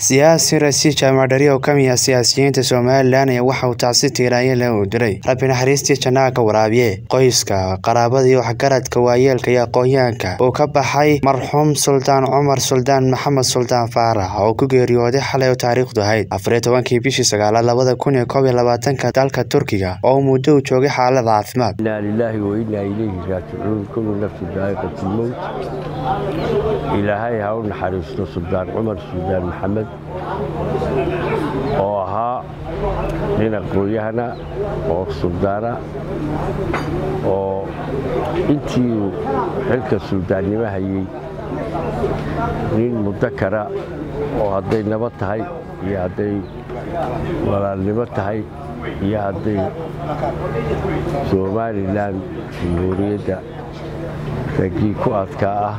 سياسي رئيسية مدرية وكمية سياسيين تسومال لاني وحو تعصيت إلى لو دري ربنا حريستي شناك ورابيه قيسكا قرابدي وحكرت كوايلك يا قويانكا وكبحي مرحوم سلطان عمر سلطان محمد سلطان فارح وكجير يودي حلا وتاريخ دهيد أفريت وانكي بيشي سجالا لبدا كوني قبل لباتنكا دالكا تركيا أو مدو توجي حلا ضعفمات. إنا لله وإنا إليه راجعون كل نفس ذائقة الموت. إلى هاي هون حريصنا سلطان عمر سلطان محمد. oo ahaa nin aqoonyahana oo suldaana oo intii xilka suldaanimo hayay nin mudakara oo haday nabad tahay iyo haday walaalnimo tahay iyo haday Soomaaliland jumhuuriyadda dadkii ku adkaa ah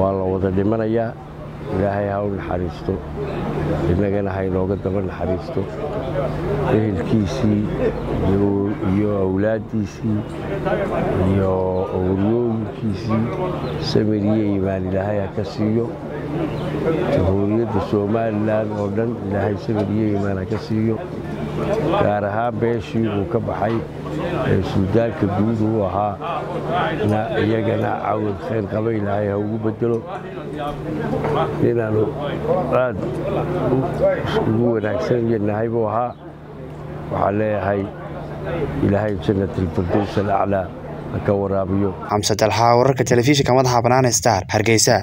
waa la wada dhimanayaa إلهي هاول حريستو إننا هاي لوغة دبل حريستو إهل كيسي يو أولاديسي يو أوليوم كيسي سمرية إيمان إلهي هكسيو تهورية السومال لان أولان إلهي سمرية إيمان هكسيو كارها بيشي وكبحي السودان كبير هو ها يجنا عود خير قبيل هاي هو بدلو هنا لو قاد هو ناكسن جنا هاي بوها وعليه هاي إلى هاي سنة الفردوس الأعلى كورابيو عمسة الحاور كتلفيشي كمضحى بنان ستار هرقيسة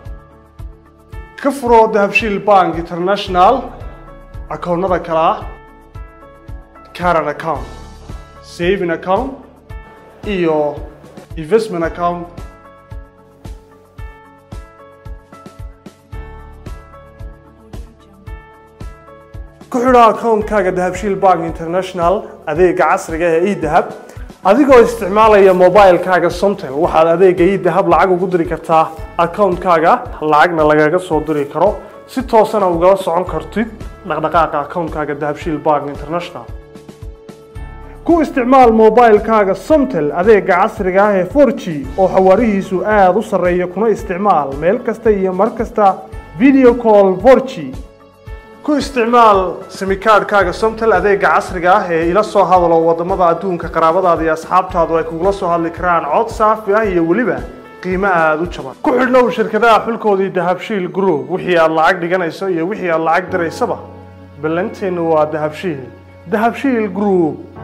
كفرو دهبشيل بانك انترناشنال اكوندا كلا كارن اكونت سيفين اكونت ايو انفستمنت اكونت كحرا اكونت كاغا دهبشيل بانك انترناشنال اديق عصريغا اي دهب adigoo isticmaalaya moobaylkaaga Somtel waxaad adeega ii dahab lacag ugu diri kartaa account-kaaga lacagna lagaga soo diri karo si toosan uga socon kartid dhaqdhaqaaqa account-kaaga Dahabshiil Bank International ku isticmaal moobaylkaaga Somtel adeega casriga ah ee 4G oo xawaarihiisu aad u sareeyo kuna isticmaal meel kasta iyo mar kasta video call 4G ku isticmaal simikaadkaaga Somtel adeega casriga ah ee ila soo hadlo wadamada adduunka qaraabadaada iyo asxaabtaadu ay kugu la soo hadli karaan cod saafi ah iyo waliba qiimo aad u jaban ku xidhnow shirkadaha xulkoodii Dahabshiil Group wixii aad lacag dhiganayso iyo wixii aad lacag diraysaba ballanteenu waa Dahabshiil Group